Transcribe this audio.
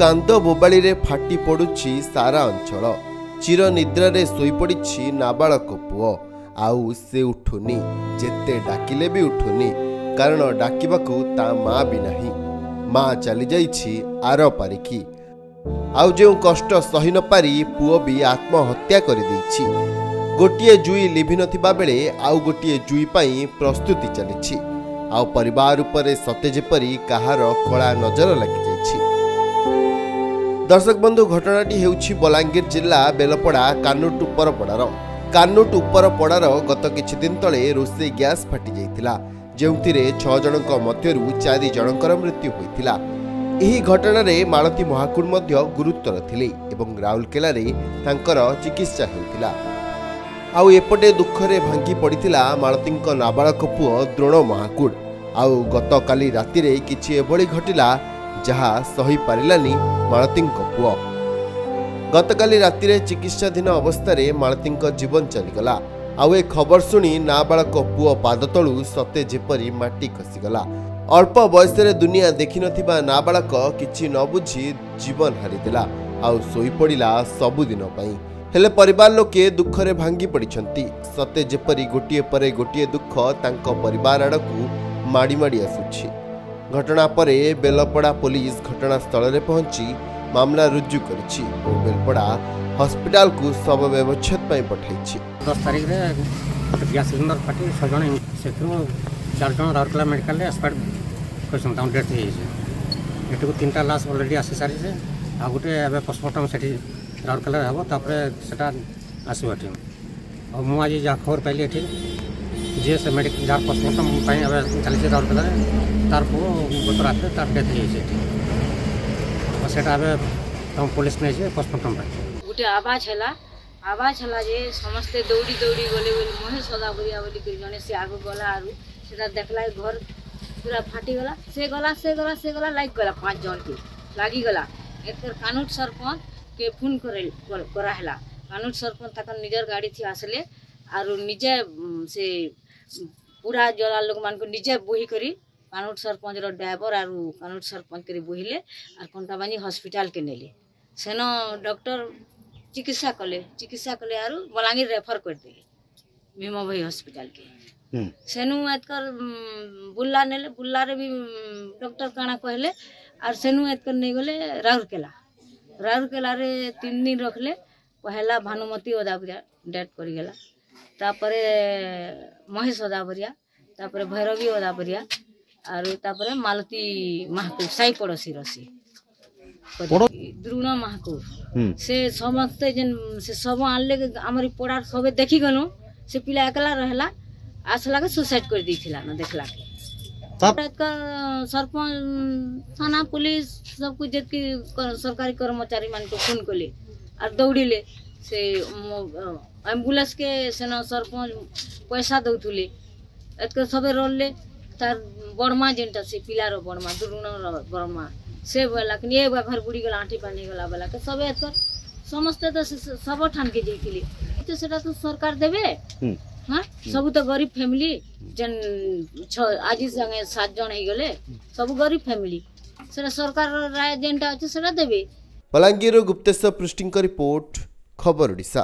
कांद बोबाड़ी रे फाटी पड़ुछि सारा अंचल। चिर निद्रा रे सोई पड़िछि नाबालक पुओ, आउ से उठुनी, जेते डाकिले भी उठुनी, कारण डाकिबाकू ता माँ भी नहीं। माँ चली जाइछि आर पारिकी। आउ जेउ कष्ट सही न पारी पुओ भी आत्महत्या कर दैछि। गोटिए जुई लिभि नथिबा बेले आउ गोटिए जुई पाई प्रस्तुति चलिछि। आउ परिवार उपरे सते जेपरी कहार कड़ा नजर लगी जाइछि। दर्शक बंधु, घटनाटी हेउछि बलांगीर जिला बेलपड़ा कानुट उपरपड़ार गत किछि दिन तले रोषे गैस फाटी जाइतिला, जेउथिरे 6 जनक मध्यरु 4 जनकर मृत्यु होइतिला। एही घटना रे मालती महाकुड मध्य गुरुतर थिले एवं राउरकेला रे तांकर चिकित्सा हेउतिला। आउ एपटे दुखरे भांगी पड़िथिला मालती नाबालक पुओ द्रोण महाकुड। आउ गत काली राति रे किछि एभली घटिला जहा सही पारिलानी मालती पुओ। गत काली राति रे चिकित्साधीन अवस्था रे मालती जीवन चलीगला। आउ ए खबर सुनी नाबालक पुओ पाद तलू सते जेपरी माटी खसीगला। अल्प बयस रे दुनिया देखि नथिबा नाबालक किछि न बुझी जीवन हारिदेला। आउ सोई पड़िला सबुदिन पई। हेले परिवार लोके दुखरे भांगी पड़िछंती। सते जेपरी गोटिए परे गोटिए दुख तांको परिवार आड़कू माड़ी आसुछि। घटना परे बेलपड़ा पुलिस घटनास्थल रे पहुंची मामला रुजु करिछि। बेलपड़ा हॉस्पिटल को सब व्यवस्थित पई पठाइछि। 10 तारिख रे गैस सिलेंडर फाटी 6 जण सेखरो 4 जण राउरकेला मेडिकल रे एक्सपर्ट करसम डाउन डेट हे जे एटको 3टा लाश ऑलरेडी आसी सारी जे आ गोटे एबे पोस्टमार्टम सेठी राउरकेला हम तापर आसो एटी और मुझे जहाँ खबर पाइली एटी जी से मेडिक जहाँ पोस्टमार्टम चलती राउरकेला तार पु गत रात तार डेथ हो पुलिस नहीं जाए पोस्टमार्टम गोटे आवाज है जे समस्ते दौड़ी दौड़ी गले मुहे सदा बोली जन से आग गला से देखला घर पूरा फाटीगला से गला लाइक गला 5 जन के लागिगला। एक कानून सरपंच के फोन कराला कानून सरपंच तक निजर गाड़ी थी आसले आरो निजे से पूरा जला लोक मान को निजे बोही करी कानून सरपंच रो ड्राइवर आरो कानून सरपंच करी बोहिले आर कंटाबानी हॉस्पिटल के नेले। सेनो डॉक्टर चिकित्सा कले आरो बलांगीर रेफर कर देले भीमा भाई हॉस्पिटल के। सेनु एतकर बुल्ला नेले बुल्ला रे भी डॉक्टर काना कहले आर सेनु एतकर नै गेले राउरकेला रे 3 दिन रखले। पहला भानुमती ओदावरिया डेट करी गेला, तापरे महेश ओदावरिया, तापरे भैरवी ओदावरिया और तापरे मालती महाकुर साई पड़ोसी रसी द्रुण महाकुर से समस्त जन से सब आनले हमर पड़ार सबे देखि गनु। से पिला एकला रहला आसला के सुसाइड कर दीथिला न देखला के सरपंच थाना पुलिस सब कुछ जितकी सरकारी कर्मचारी मान को फोन कले और दौड़े से एम्बुलेंस के सेना सरपंच पैसा दौले एतक सब रोले। तार बड़मा जेनटा से पिलार बड़मा दुर्गुण बड़मा से बोला कि ये घर बुड़ी गला आँठी पानी गला बोला के सब एतक समस्ते तो सब ठान के जाइए तो सरकार देवे। हाँ सब तो गरीब फैमिली जन आज संगे 7 जन हो गले सब गरीब फैमिली से सरकार राय जेनटा अच्छे से देवे। बलांगीर गुप्तेश्वर पृष्टि रिपोर्ट खबर ओडिशा।